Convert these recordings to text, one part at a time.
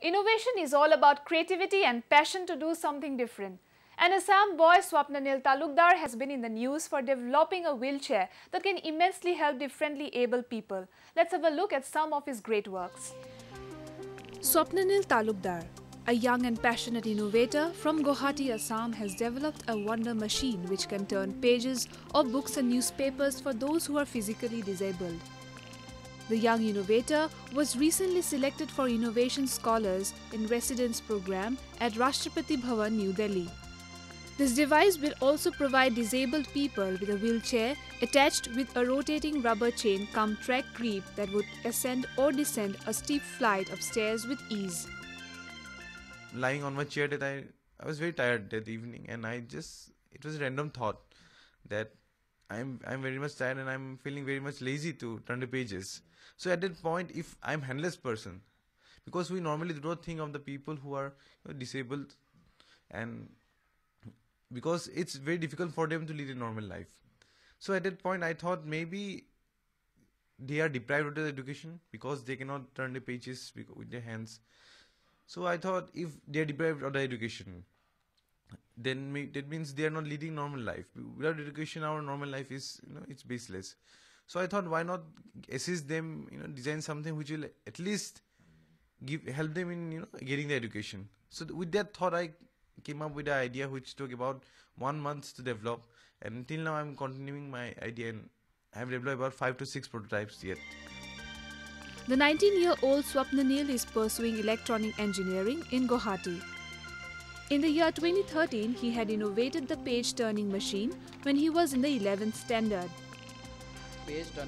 Innovation is all about creativity and passion to do something different. An Assam boy, Swapnanil Talukdar, has been in the news for developing a wheelchair that can immensely help differently able people. Let's have a look at some of his great works. Swapnanil Talukdar, a young and passionate innovator from Guwahati, Assam, has developed a wonder machine which can turn pages of books and newspapers for those who are physically disabled. The young innovator was recently selected for Innovation Scholars in Residence program at Rashtrapati Bhavan, New Delhi. This device will also provide disabled people with a wheelchair attached with a rotating rubber chain cum track grip that would ascend or descend a steep flight of stairs with ease. Lying on my chair, I was very tired that evening, and it was a random thought that I'm very much tired and I'm feeling very much lazy to turn the pages. So at that point, if I'm handless person, because we normally do not think of the people who are disabled, and because it's very difficult for them to lead a normal life. So at that point, I thought maybe they are deprived of their education because they cannot turn the pages with their hands. So I thought if they are deprived of their education, then that means they are not leading normal life. Without education, our normal life is, it's baseless. So I thought, why not assist them, design something which will at least help them in, getting the education. So with that thought, I came up with the idea, which took about 1 month to develop. And until now, I'm continuing my idea, and I've developed about 5 to 6 prototypes yet. The 19-year-old Swapnanil is pursuing electronic engineering in Guwahati. In the year 2013, he had innovated the page-turning machine when he was in the 11th standard.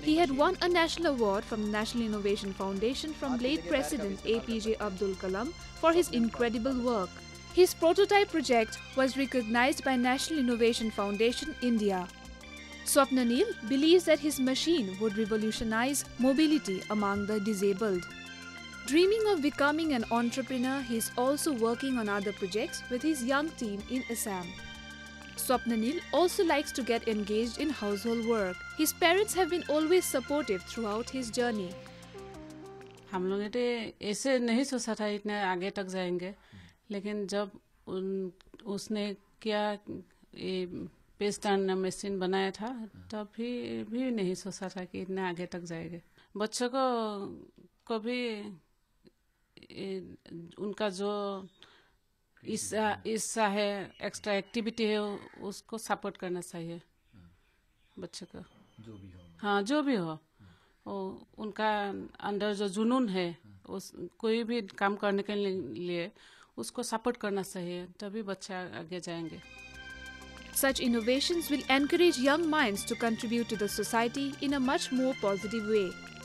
He had won a national award from the National Innovation Foundation from late President APJ Abdul Kalam for his incredible work. His prototype project was recognized by National Innovation Foundation, India. Swapnanil believes that his machine would revolutionize mobility among the disabled. Dreaming of becoming an entrepreneur, he is also working on other projects with his young team in Assam. Swapnanil also likes to get engaged in household work. His parents have been always supportive throughout his journey. हम लोग ने ऐसे नहीं सोचा था इतने आगे तक जाएंगे, लेकिन जब उसने क्या पेस्ट टर्न मशीन बनाया था, तब भी नहीं सोचा था कि इतने आगे तक जाएंगे. बच्चों को कभी उनका जो इस्सा है, एक्स्ट्रा एक्टिविटी है, उसको सपोर्ट करना चाहिए बच्चे को, जो भी हो. हाँ, जो भी हो, उनका अंदर जो जुनून है, उस कोई भी काम करने के लिए उसको सपोर्ट करना चाहिए, तभी बच्चा आगे जाएंगे. Such innovations will encourage young minds to contribute to the society in a much more positive way.